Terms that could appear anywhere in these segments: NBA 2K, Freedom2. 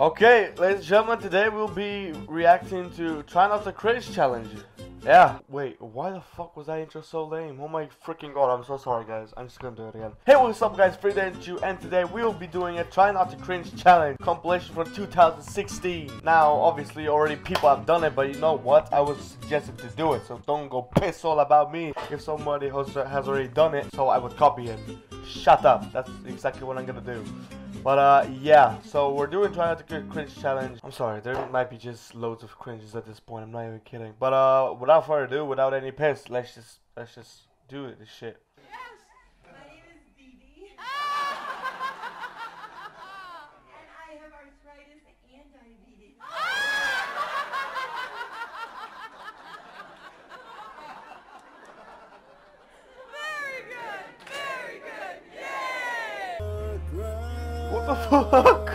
Okay, ladies and gentlemen, today we'll be reacting to Try Not to Cringe Challenge. Yeah. Wait, why the fuck was that intro so lame? Oh my freaking god, I'm so sorry guys. I'm just gonna do it again. Hey, what's up guys, Freedom2, and today we'll be doing a Try Not to Cringe Challenge compilation from 2016. Now, obviously, already people have done it, but you know what? I was suggested to do it, so don't go piss all about me if somebody has already done it, so I would copy it. Shut up. That's exactly what I'm gonna do. But yeah, so we're doing Try Not to Cringe Challenge. I'm sorry, there might be just loads of cringes at this point, I'm not even kidding. But without further ado, without any piss, let's just do it, this shit. Yes! My name is Dee Dee. And I have arthritis and diabetes. The fuck?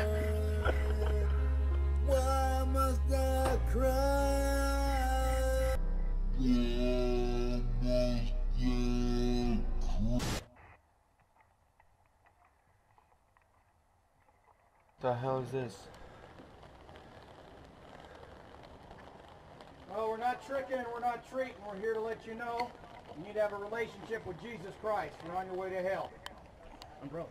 Why must I cry? The hell is this? Well, we're not tricking, we're not treating. We're here to let you know you need to have a relationship with Jesus Christ. We're on your way to hell.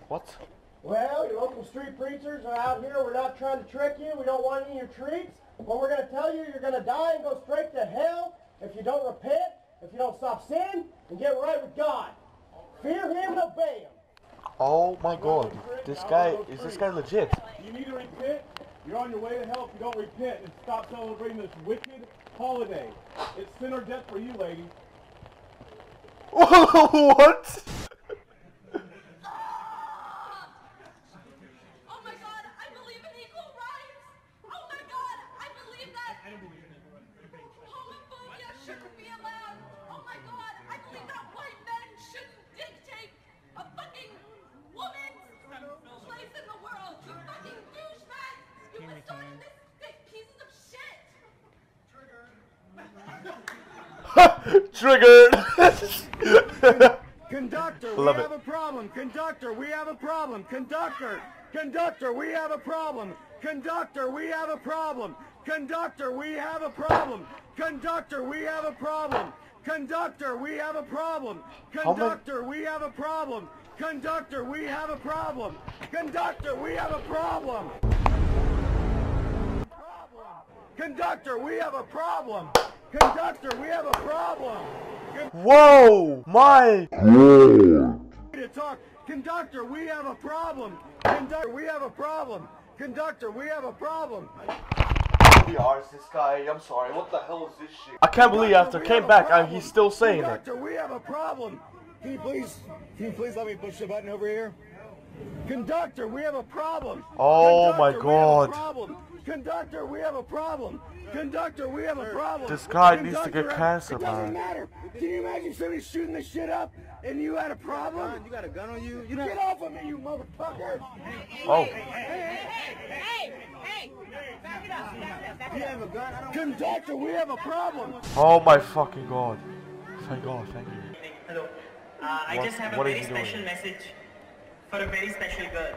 What? Well, your local street preachers are out here. We're not trying to trick you. We don't want any of your treats. But we're going to tell you you're going to die and go straight to hell if you don't repent, if you don't stop sin, and get right with God. Fear Him and obey Him. Oh my God. This guy legit? You need to repent. You're on your way to hell if you don't repent and stop celebrating this wicked holiday. It's sin or death for you, lady. What? Triggered. Conductor, we have a problem. Conductor, we have a problem. Conductor, conductor, we have a problem. Conductor, we have a problem. Conductor, we have a problem. Conductor, we have a problem. Conductor, we have a problem. Conductor, we have a problem. Conductor, we have a problem. Conductor, we have a problem. Conductor, we have a problem. Conductor, we have a problem. Whoa, my talk. Conductor, we have a problem. Conductor, we have a problem. Conductor, we have a problem. This guy, I'm sorry. What the hell is this shit? I can't believe after came back, he's still saying it. Conductor, we have a problem. Can you please let me push the button over here? Conductor, we have a problem. Oh my God. Conductor, we have a problem. Conductor, we have a problem. This guy needs to get cancer, man. It doesn't matter. Can you imagine somebody shooting this shit up and you had a problem? You got a gun on you? Get off of me, you motherfucker. Oh. Hey. Back it up. You have a gun? Conductor, we have a problem. Oh my fucking God. Thank God, thank you. Hello. I just have a very special message for a very special girl.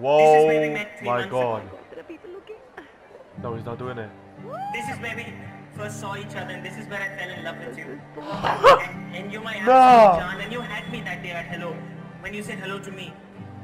Whoa, my God. No, he's not doing it. This is where we first saw each other, and this is where I fell in love with you. and you, my absolute John, and you had me that day at hello, when you said hello to me.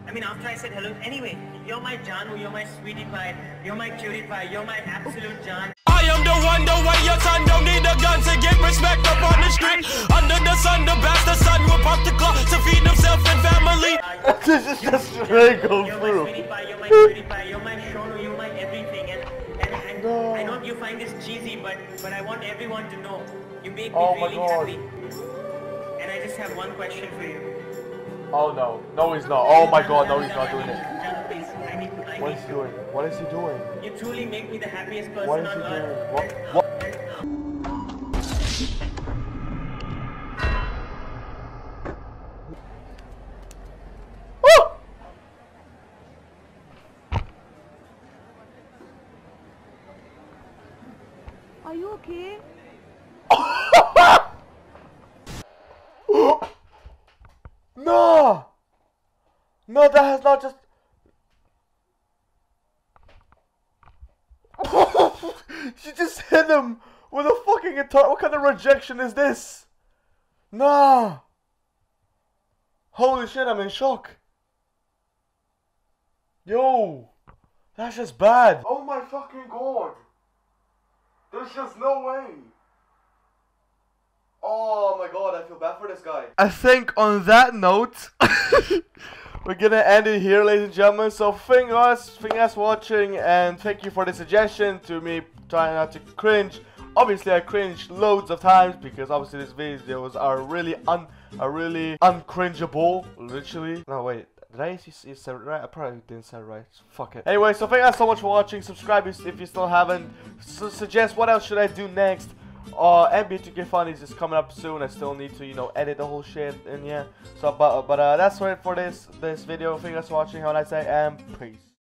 I mean, after I said hello, anyway, you're my Janu, you're my sweetie pie, you're my cutie pie, you're my absolute John. I am the one, the way your son don't need a gun to get respect up on the street. Under the sun, the bastard son will pop the clock to feed himself and family. This is just strangled through. You're my cutie pie, you're my Shonu, you're my everything. And no. I know you find this cheesy, but I want everyone to know you make me really happy. And I just have one question for you. Oh no, no he's not. Oh my God, no he's not doing it. What is he doing? What is he doing? You truly make me the happiest person on earth. What? Are you okay? No! No, that has not just... him with a fucking guitar. What kind of rejection is this? Nah. Holy shit, I'm in shock. Yo. That's just bad. Oh my fucking god. There's just no way. Oh my god, I feel bad for this guy. I think on that note, we're gonna end it here, ladies and gentlemen. So thank you guys watching, and thank you for the suggestion to me trying not to cringe. Obviously I cringed loads of times because obviously these videos are really uncringeable, literally. No wait. Did I say right? I probably didn't say right. Fuck it. Anyway, so thank you guys so much for watching. Subscribe if you still haven't. Suggest what else should I do next. NBA 2K Funnies is coming up soon. I still need to, you know, edit the whole shit and yeah. So, but that's it for this video. Thank you guys for watching. Have a nice day and peace.